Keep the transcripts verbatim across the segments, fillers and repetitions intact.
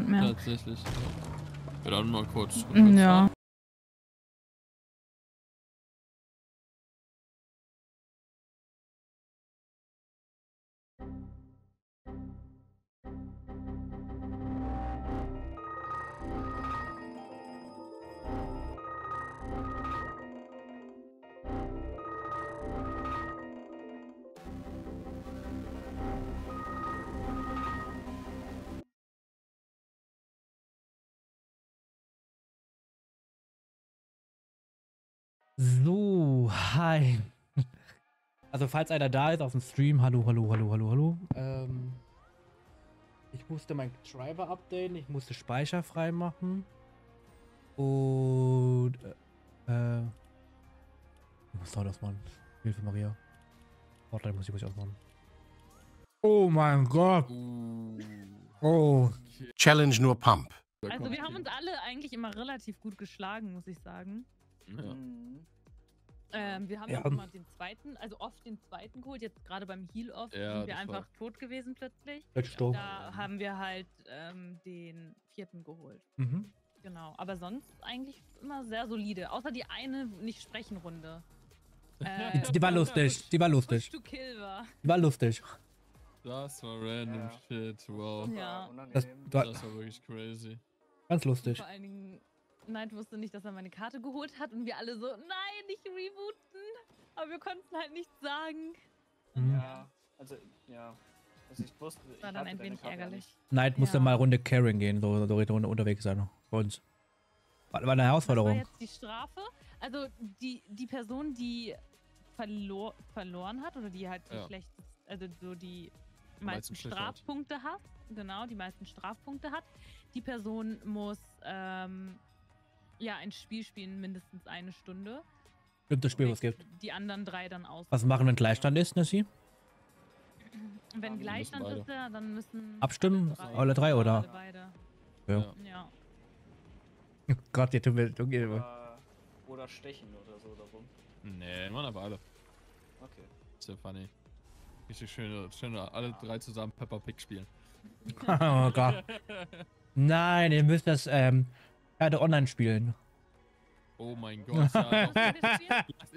mehr. Tatsächlich. Ich will auch mal kurz. kurz ja. So, hi. Also falls einer da ist auf dem Stream, hallo, hallo, hallo, hallo, hallo. Ähm, ich musste meinen Driver updaten, ich musste Speicher freimachen. Und äh, äh ich muss Sound ausmachen. Hilfe Maria. Fortnite muss ich ruhig ausmachen. Oh mein Gott. Oh. Challenge nur Pump. Also wir haben uns alle eigentlich immer relativ gut geschlagen, muss ich sagen. Ja. Mhm. Ähm, wir haben ja immer den zweiten, also oft den zweiten geholt, jetzt gerade beim Heal-Off ja, sind wir einfach war... tot gewesen plötzlich. Da haben wir halt ähm, den vierten geholt. Mhm. Genau, aber sonst eigentlich immer sehr solide, außer die eine Nicht-Sprechen-Runde. Äh, die war lustig, die war lustig. Die war lustig. Das war random ja. shit, wow. Ja. Das, war, das war wirklich crazy. Ganz lustig. Vor allen Dingen Knight wusste nicht, dass er meine Karte geholt hat und wir alle so, nein, nicht rebooten. Aber wir konnten halt nichts sagen. Mhm. Ja, also, ja. Also ich wusste, ich war dann ein wenig ärgerlich. Knight musste ja. mal Runde Karen gehen, so, so Runde unterwegs sein. Bei uns. War, war eine Herausforderung. Das war jetzt die Strafe. Also die, die Person, die verlor, verloren hat oder die halt ja. schlecht, also so die meisten Strafpunkte hat, genau, die meisten Strafpunkte hat, die Person muss, ähm, ja, ein Spiel spielen, mindestens eine Stunde. Gibt das Spiel, was gibt. Die anderen drei dann aus. Was machen, wenn Gleichstand ist, Nessie? Wenn ja, Gleichstand ist, dann müssen... Abstimmen? Alle drei, alle drei oder? Alle beide. Ja. ja. Oh Gott, ihr tut mir... Oder, oder stechen oder so darum. Nee, man aber alle. Okay. Ist ja funny. Richtig schöne, schöne, alle drei zusammen Peppa Pig spielen. Oh Gott. Nein, ihr müsst das, ähm... online spielen. Oh mein Gott, ja,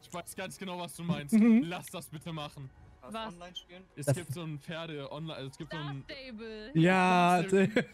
ich weiß ganz genau, was du meinst. Mhm. Lass das bitte machen. Was? Es das gibt so ein Pferde online, also es gibt Star so ein Stable. Ja, ja, okay.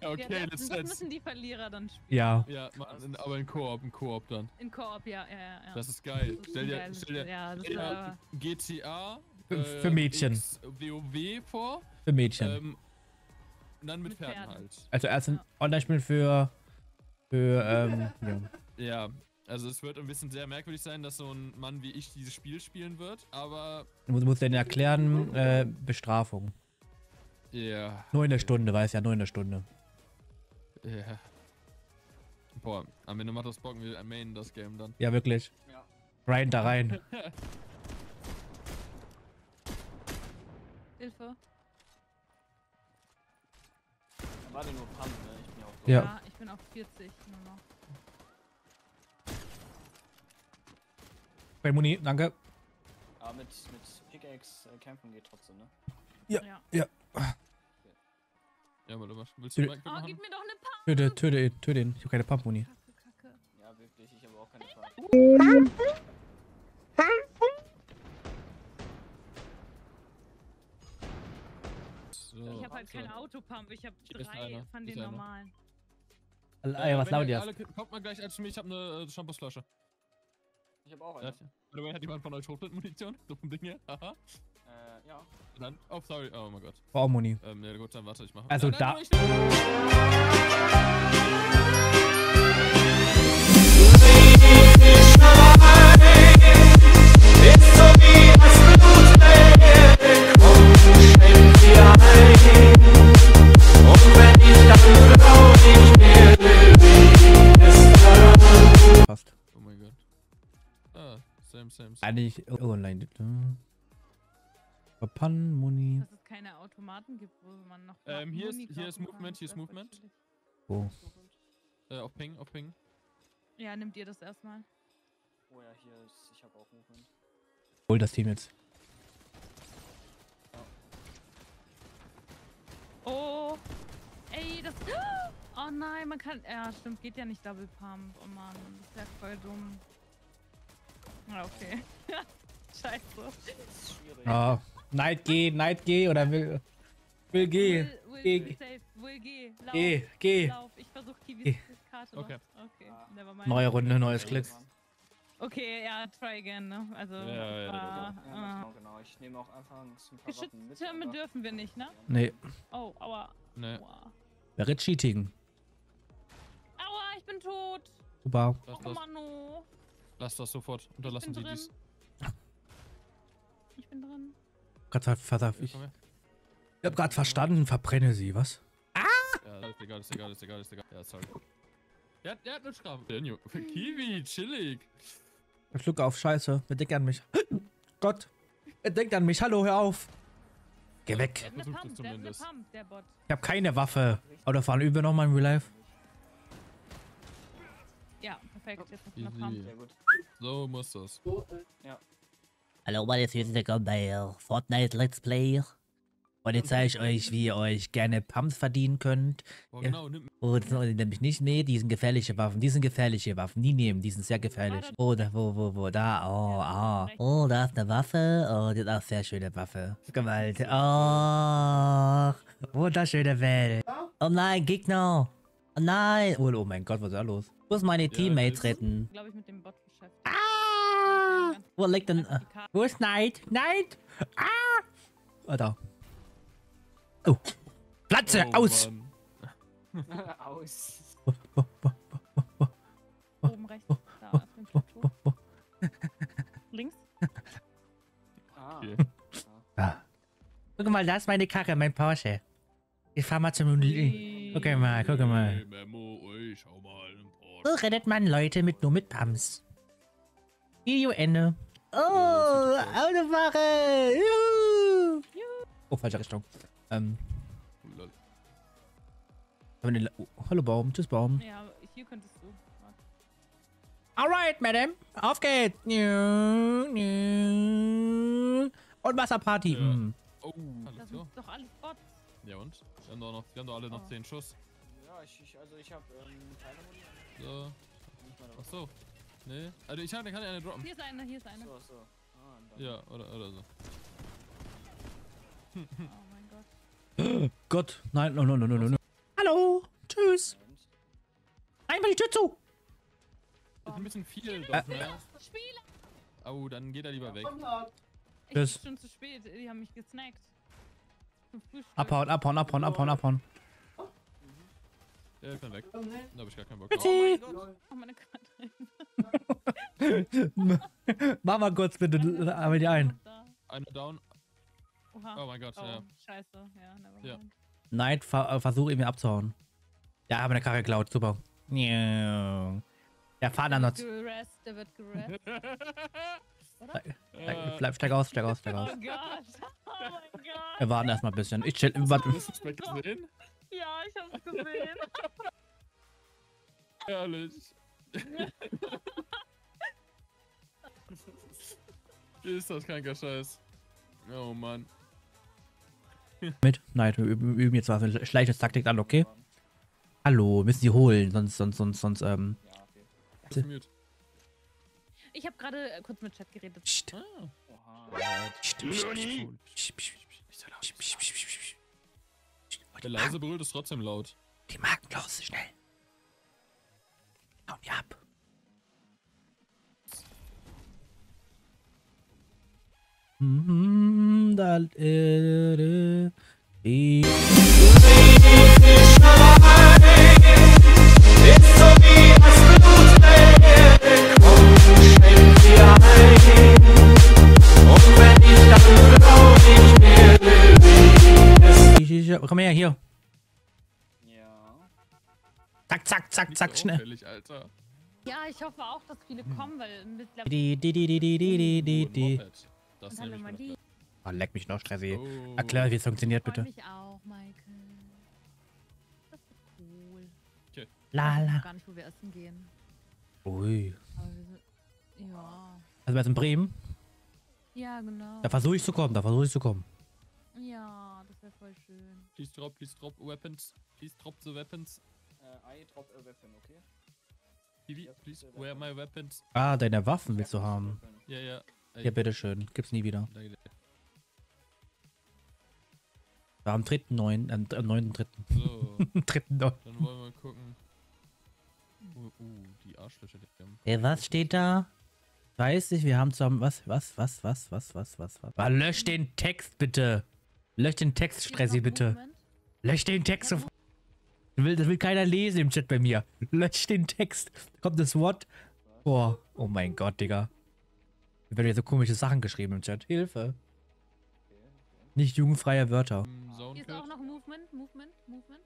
Ja, okay, ja, das, das müssen die Verlierer dann spielen. Ja, ja aber in Koop, in Koop dann. In Koop, ja, ja, ja. Das ist geil. Stell dir, stell dir ja, das ja, G T A äh, für Mädchen. W O W vor. Für Mädchen. Ähm, Und dann mit, mit Pferden, Pferden halt. Also erst ein Online-Spiel für... für ähm, ja. ja, also es wird ein bisschen sehr merkwürdig sein, dass so ein Mann wie ich dieses Spiel spielen wird, aber... Du musst denn erklären, äh, Bestrafung. Ja. Yeah. Nur in der Stunde, weiß ja, nur in der Stunde. Ja. Yeah. Boah, am Ende macht das Bock, wir mainen das Game dann. Ja, wirklich. Ja. Rein da rein. Hilfe. War denn nur Pump, ne? Ich bin ja auch so. Ja. ja, ich bin auf vierzig nur noch. Bei Muni, danke. Aber mit, mit Pickaxe äh, kämpfen geht trotzdem, ne? Ja, ja. Ja, okay. Ja aber du willst du... Oh, machen? Gib mir doch eine Pump! Töte, töte, töte ihn. Ich hab keine Pump, Muni. Kacke, Kacke. Ja, wirklich, ich habe auch keine Pump. So. Ich hab halt keine Autopump, ich hab drei von den normalen. Ey, was laut ihr? Kommt mal gleich als mir, ich hab eine äh, Shampoosflasche. Ich hab auch eine. Ja. Hat jemand von euch Schrotflintenmunition? So vom Ding her? Haha. Äh, ja. Dann, oh, sorry, oh mein Gott. Oh, Muni. Ähm, ja gut, dann warte, ich mach. Also nein, nein, da. Oh mein Gott. Ah, same, same, same. Eigentlich online. Verpannen, Muni. Dass es keine Automaten gibt, wo man noch. Ähm, hier, Muni ist, hier ist Movement, hier ist Movement. Oh. Äh, auf Ping, auf Ping. Ja, nimmt ihr das erstmal. Oh ja, hier ist. Ich hab auch Movement. Hol das Team jetzt. Oh. Ey, das... Oh nein, man kann... Ja, stimmt, geht ja nicht Double Pump. Oh Mann, das ist ja voll dumm. Ah, okay. Scheiße. Das ist schwierig. Oh. Night G, Night G oder will... Will G. Will, will, G. Safe. Will G. Lauf. G. G. Lauf. Ich versuche Kiwis Karte noch. Okay. Okay. Never mind. Neue Runde, neues Glück. Okay, ja, try again, ne? Also, ja, ja, ja, ja, ja, ja, genau, genau. Ich nehme auch einfach ein paar Waffen mit. Geschütztürme dürfen wir nicht, ne? Nee. Oh, aua. Nee. Aua. Wäre Cheating. Aua, ich bin tot. Super. Lass, oh, Mann, oh. Lass das sofort. Unterlassen Sie dies. Ich bin drin. Gott, verdammt. Ich, ich hab grad verstanden, verbrenne sie, was? Ah! Ja, das ist egal, das ist egal, das ist egal, das ist egal. Ja, sorry. Der hat, der hat einen Strafen. Kiwi, chillig. Ich schlucke auf Scheiße. Er denkt an mich. Gott. Er denkt an mich. Hallo, hör auf. Geh weg. Der hat Pump, der hat Pump, der Bot. Ich habe keine Waffe. Oder fahren üben wir nochmal in Real Life? Ja, perfekt. Jetzt noch eine Pump. Sehr gut. So muss das. Ja. Hallo, meine Süßen, willkommen bei Fortnite Let's Play. Und jetzt zeige ich euch, wie ihr euch gerne Pumps verdienen könnt. Oh, genau, nimm. Und nämlich nicht, nee, die sind gefährliche Waffen, die sind gefährliche Waffen, die nehmen, die sind sehr gefährlich. Oh, da, wo, wo, wo, da, oh, oh. Oh, da ist eine Waffe, oh, die ist auch sehr schöne Waffe. Gewalt, oh, wunderschöne Welt. Oh nein, Gegner, oh nein. Oh, oh mein Gott, was ist da los? Ich muss meine Teammates retten. Glaube ich mit dem Bot beschäftigt. Ah! Wo liegt denn, uh, wo ist Knight? Knight? Ah! Oh, da. Oh, Platze, oh, aus! Aus. Oben rechts, da auf dem Plateau. Links. Ah. Okay. Ah. Guck mal, da ist meine Karre, mein Porsche. Ich fahr mal zum... Hey. Guck mal, guck mal. Hey, Memo, ey, schau mal, so rettet man Leute mit nur mit Pumps. Video Ende. Oh, oh, Autofahrer! Juhu. Juhu. Oh, falsche Richtung. Ähm. Oh, hallo Baum, tschüss Baum. Ja, hier könntest du. Alright, Madame, auf geht's. Und Wasserparty. Ja. Oh, das sind doch alles Bots. Ja und? Wir haben doch, noch, wir haben doch alle noch zehn Schuss. Ja, ich, ich also ich hab ähm, keine Muni. So. Achso. Nee. Also ich kann, ich kann eine droppen. Hier ist eine, hier ist eine. So, so. Ah, ja, oder, oder so. Oh mein Gott. Gott, nein, nein, nein, nein, nein. Hallo, tschüss. Einmal die Tür zu. Das ist ein bisschen viel. Doch, ne? Oh, dann geht er lieber weg. Ich bin schon zu spät, die haben mich gesnackt. Abhauen, abhauen, abhauen, abhauen, abhauen. Ja, ich bin weg. Da hab ich gar keinen Bock. Bitte. Oh meine Gott. Mach mal kurz bitte, aber die ein. Eine down. Oha. Oh mein Gott, oh, ja. Scheiße, ja, ja. Nein, ver äh, versuch irgendwie abzuhauen. Ja, haben eine Karre geklaut, super. Ja, ja fahr dann noch. Der wird gerest. Bleib, bleib, steig aus, steig aus, steig aus. Oh Gott, oh mein Gott. Wir warten erstmal ein bisschen. Ich chill, warte. Hast du das gesehen? Ja, ich hab's gesehen. Ehrlich. Ist das kranker Scheiß. Oh Mann. Mit? Nein, wir üben, üben jetzt was. Schleichungstaktik an, okay? Hallo, müssen die holen, sonst, sonst, sonst, sonst, ähm. Ja, okay. Ich hab gerade kurz mit Chat geredet. Psst. Ah. Oha. Psst. Psst. Psst. Der leise brüllt ist trotzdem laut. Die Marken los, schnell. Hauen die ab. Dal ere e It's so wie das Blut der Komm, schenk dir ein. Und wenn ich dann brauch ich mir Komm her, hier. Ja. Zack, zack, zack, zack, schnell. Ja, ich hoffe auch, dass viele kommen, weil mittlerweile... Die, die, die, die, die, die, die. Das Hallo, ich oh, leck mich noch, Stressi. Oh. Erklär, wie es funktioniert, bitte. Ich auch, Michael. Das ist cool. Okay. Lala. Ich weiß gar nicht, wo wir essen gehen. Ui. Sind, ja. Also, wir sind in Bremen? Ja, genau. Da versuche ich zu kommen, da versuche ich zu kommen. Ja, das wäre voll schön. Please drop, please drop weapons. Please drop the weapons. Uh, I drop a weapon, okay? Kiwi, please wear my weapons. Ah, deine Waffen willst du haben. Ja, ja. Ja, bitteschön. Gibt's nie wieder. Danke. Am dritten neunten, am neunten dritten. So. dritten neunten. Dann wollen wir gucken. Uh, uh, die Arschlöcher, die haben. Ey, was steht da? Weiß ich, wir haben zusammen. Was, was, was, was, was, was, was, was? Ah, lösch den Text bitte! Lösch den Text, Stressi, bitte! Lösch den Text sofort! Das will, das will keiner lesen im Chat bei mir. Lösch den Text! Kommt das Wort? Boah, oh mein Gott, Digga. Da werden ja so komische Sachen geschrieben im Chat. Hilfe! Nicht jugendfreie Wörter. Hier ist auch noch Movement, Movement, Movement.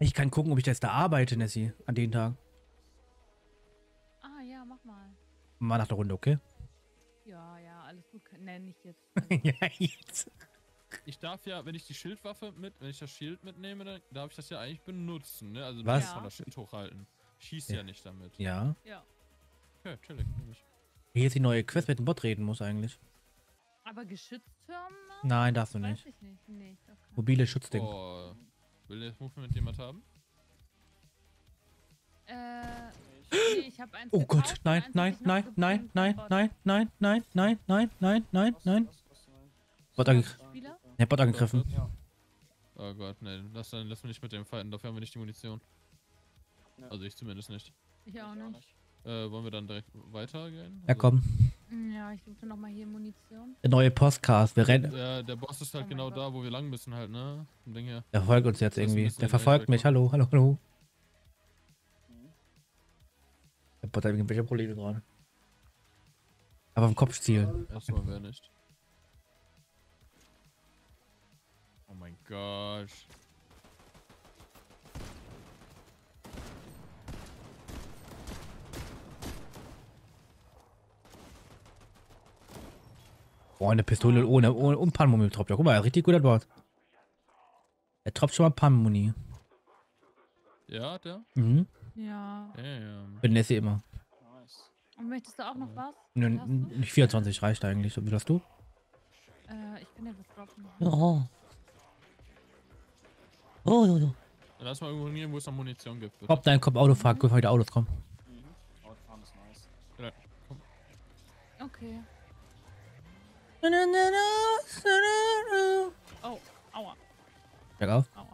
Ich kann gucken, ob ich jetzt da arbeite, Nessie, an den Tagen. Ah ja, mach mal. Mal nach der Runde, okay? Ja, ja, alles gut. Nein, nicht jetzt. Also. Ja, jetzt. Ich darf ja, wenn ich die Schildwaffe mit, wenn ich das Schild mitnehme, dann darf ich das ja eigentlich benutzen, ne? Also was? Ja. Das Schild hochhalten. Schießt ja. ja nicht damit. Ja. Ja. Okay, chillig, nämlich. Hier ist die neue Quest, mit dem Bot reden muss eigentlich. Aber Geschütztürme? Nein, darfst du nicht. Weiß ich nicht. Nee, ich darf nicht. Mobile Schutzding. Oh. Will der das Movement jemand haben? Äh, nee, ich hab eins. Oh Gott, nein, nein, nein, nein, nein, nein, nein, nein, nein, nein, nein, nein, nein. Bot angegriffen. Ne, Bot angegriffen. Oh Gott, nein, lass dann lass mich nicht mit dem fighten, dafür haben wir nicht die Munition. Also ich zumindest nicht. Ich auch nicht. Äh, wollen wir dann direkt weitergehen? Ja, komm. Ja, ich suche nochmal hier Munition. Der neue Postcast, wir rennen. Der, der Boss ist halt oh genau Gott. da, wo wir lang müssen halt, ne? Vom Ding her. Der verfolgt uns jetzt irgendwie. Der verfolgt mich. Hallo, hallo, hallo. Mhm. Der Bot hat irgendwelche Probleme gerade. Aber vom Kopf zielen. Erstmal wäre nicht. Oh mein Gott. Boah, eine Pistole ohne, ohne und Panmuni tropft. Ja, guck mal, richtig guter Bord. Er tropft schon mal Panmuni. Ja, hat er? Mhm. Ja. Damn. Bin Nessie immer. Nice. Und möchtest du auch noch was? Nö, nicht vierundzwanzig reicht eigentlich. Wie hast du? Äh, ich bin ja betroffen. Oh. Oh, jo, jo. Lass mal irgendwo hin, wo es noch Munition gibt. Bitte. Komm, nein, komm, Autofahren. Guck mal, die Autos kommen. Mhm. Autofahren ist nice. Ja, komm. Okay. Oh, aua. Check auf. Aua.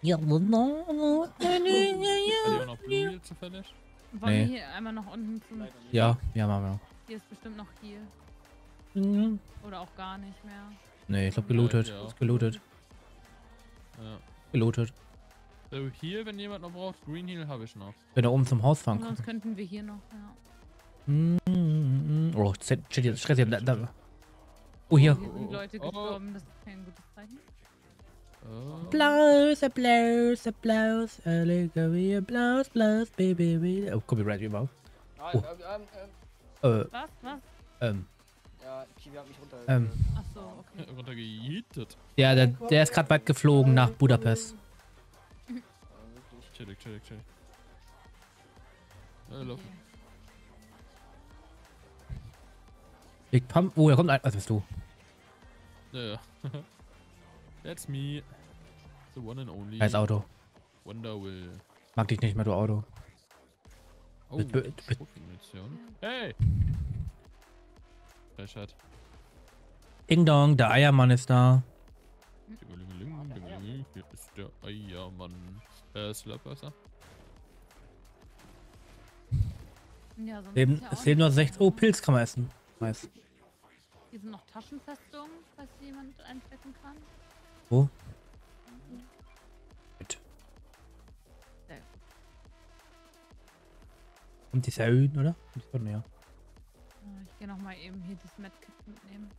Ja, no. Wollen wir hier einmal nach unten zum... Ja, ja, machen wir noch. Hier ist bestimmt noch hier. Mhm. Oder auch gar nicht mehr. Nee, ich hab gelootet. Ja, ja. Ist gelootet. Ja. Gelootet. So, hier, wenn jemand noch braucht, Green Hill habe ich noch. Wenn da oben zum Haus fahren kann. Sonst könnten wir hier noch, ja. Mm, mm, mm. Oh, Stress hier. Da, da. Oh, hier. Hier sind Leute gestorben, das ist kein gutes Zeichen. Oh. Blows, Applaus, Applaus, Allegorie, Applaus, Applaus, Baby, Baby. Oh, Copyright überhaupt. Oh. Ähm, ähm, ähm. Äh. Was, was? Ähm. Ja, Kiwi hat mich runtergejietet. Ähm. Achso, okay. Runtergejietet. Ja, der, der ist gerade weit geflogen nach Budapest. Chillig, chillig, chillig. Hallo. Ich pump. Oh, da kommt ein. Was bist du? Ja, ja. That's me. The one and only. Scheiß Auto. w0nderwil. Mag dich nicht mehr, du Auto. Oh, B B B hey! Frechheit. Ding Dong, der Eiermann ist da. Hier ist der Eiermann. Äh, Slapwasser. Ja, es leben nur sechs. Oh, Pilz kann man essen. Nice. Hier sind noch Taschenfestungen, falls jemand einstecken kann. Wo? Mhm. Bitte. Sehr gut. Kommt die Säulen, oder? Ja. Ich gehe nochmal eben hier das Medkit mitnehmen.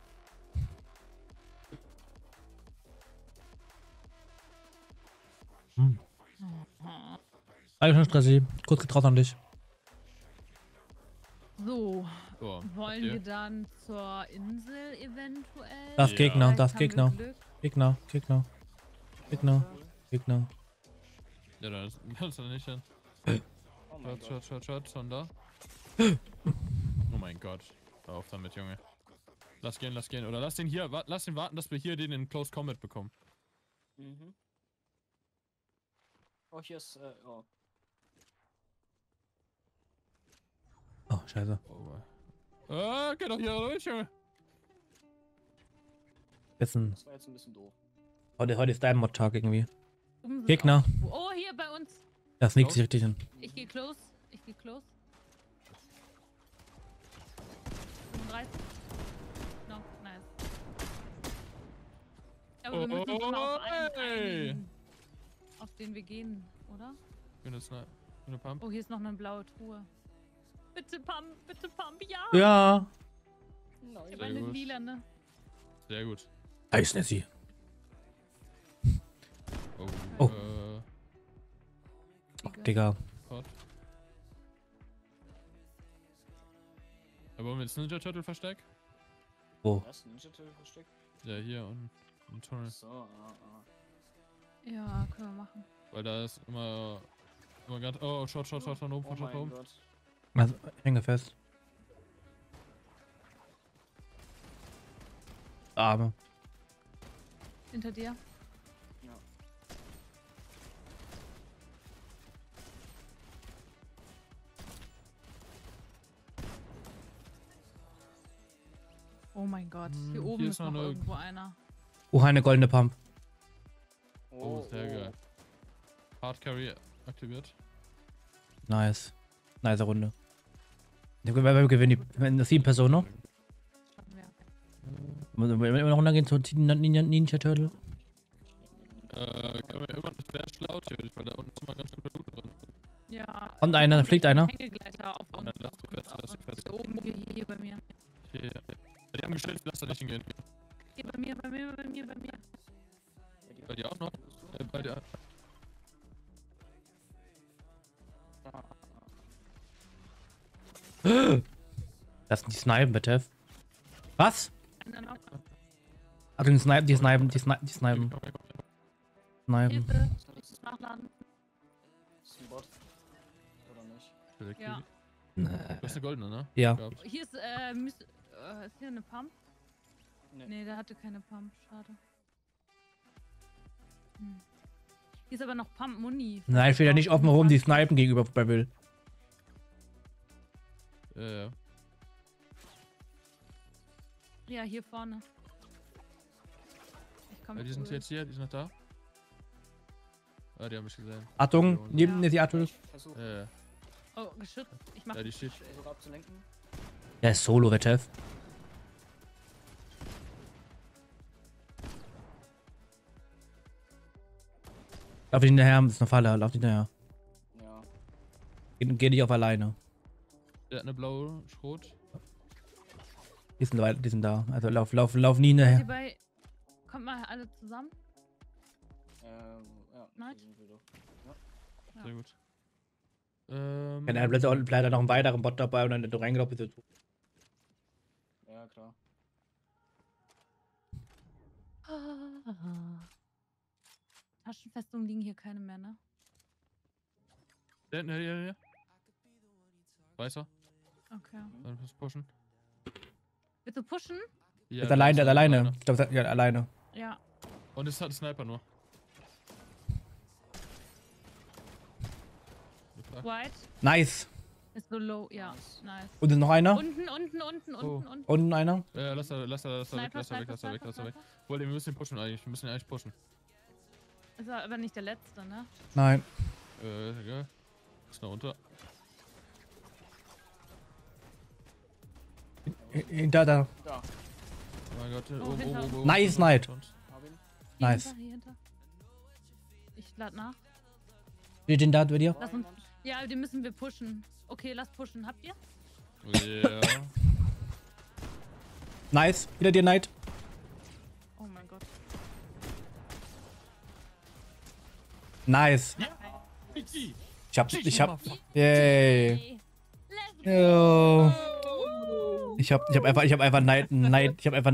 Hm. Oh. Alles schon Stressi. Kurz getraut an dich. So, oh, wollen wir dann zur Insel eventuell? Das Gegner, ja. das Gegner. Gegner, Gegner, Gegner, Gegner. Ja, da kannst du nicht hin. Schatz, Schatz, Schatz, Schatz, von da. Oh mein Gott, hör auf damit, Junge. Lass gehen, lass gehen. Oder lass den hier, lass den warten, dass wir hier den in Close Combat bekommen. Mhm. Oh, hier ist, äh, oh. Oh, scheiße. Oh, äh, geh doch hier durch, Junge. Bisschen. Das war jetzt ein bisschen doof. Heute, heute ist dein Mod-Tag irgendwie. Um, Gegner. Oh, hier bei uns. Das sneakt sich richtig hin. Ich geh close, ich geh close. fünfunddreißig. No, nice. Aber wir müssen uns mal auf einen, einen, auf den wir gehen, oder? Oh, hier ist noch eine blaue Truhe. Bitte Pump, bitte Pump, ja! Ja! No, ich habe eine lila, ne? Sehr gut. Da ist Nessie. Oh. Oh. Äh. Oh, Digga. Gott. Da wollen wir jetzt Ninja Turtle Versteck? Wo? Was? Ninja Turtle Versteck? Ja, hier und im Tunnel. So, ah, ah. Ja, können wir machen. Weil da ist immer. immer ganz, oh, shot, shot, shot, von oben, von shot, von oben. Also, hänge fest. Arme. Hinter dir? Ja. Oh mein Gott, hier hm, oben hier ist noch, noch eine... irgendwo einer. Oh, eine goldene Pump. Oh, oh sehr oh. geil. Hard Carry aktiviert. Nice. Nice Runde. Wir gewinnen die das sieben Personen noch. Wollen wir immer noch runtergehen zu Ninja, Ninja Turtle? Äh, können wir immer noch Flash laut hören, weil da unten ist mal ganz schön Blut drin. Ja. Kommt einer, dann fliegt einer. Dann lass dich fest, lass dich fest. Oben, hier bei mir. Hier, die haben gestellt, lass da nicht hingehen. Hier bei mir, bei mir, bei mir, bei mir. Bei dir auch noch? Äh, bei dir. Lass die snipen, bitte. Was? Also die snipen, die snipen, die snipen, die snipen. Snipen. Hilfe, ich muss nachladen. Ist ein Bot? Oder nicht? Ja. Nee. Du hast eine goldene, ne? Ja. Hier ist, äh, ist hier eine Pump? Nee. Nee, der hatte keine Pump, schade. Hm. Hier ist aber noch Pump Muni. Nein, ich will ja nicht offen rum, die snipen gegenüber bei Will. Ja, ja. Ja, hier vorne. Ich komm ja, die sind jetzt hier, die sind noch da. Ah, die haben mich gesehen. Achtung, neben dir die Achtung. Ja, ja. Oh, geschützt. Ich mach ja, die steht. Der ist solo, der Chef. Lauf nicht hinterher, das ist eine Falle, lauf nicht hinterher. Ja. Geh, geh nicht auf alleine. Der hat eine blaue Schrot. Die sind, die sind da. Also lauf, lauf, lauf nie nachher. Bei... Kommt mal alle zusammen. Ähm, ja. Nein? Ja. Ja. Sehr gut. Ähm... Ja, dann bleibt da noch ein weiterer Bot dabei und dann du reingelaufen bist du zu. Ja, klar. Ah. Taschenfestungen liegen hier keine mehr, ne? Ja, ja, ja, ja. Weißer. Okay. Dann musst du pushen. Willst du pushen? Ja, das ist allein, der ist alleine. alleine. Ich glaube, das ist ja, alleine. Ja. Und es hat einen Sniper nur. White. Nice. Ist so low, ja. Nice. Und ist noch einer? Unten, unten, unten, oh. unten, unten. Unten einer? Ja, lass da, lass da, lass da weg, lass da weg, lass da weg, lass da weg. Wollt ihr, wir müssen ihn pushen eigentlich, wir müssen ihn eigentlich pushen. Ist aber nicht der letzte, ne? Nein. Äh, egal. Ist da runter. Hinter, da. da. Oh mein Gott, oh, oh, oh, oh, oh. Nice Night. Nice. Hinter, hinter. Ich lad nach. Wir den da, bei dir? Lass uns, ja, den müssen wir pushen. Okay, lass pushen. Habt ihr? Yeah. Nice. Hinter dir, Night. Oh mein Gott. Nice. Ich hab, ich hab. Yay. Let's go. Ich hab, ich hab einfach, ich hab einfach Neid, Neid, ich hab einfach Neid.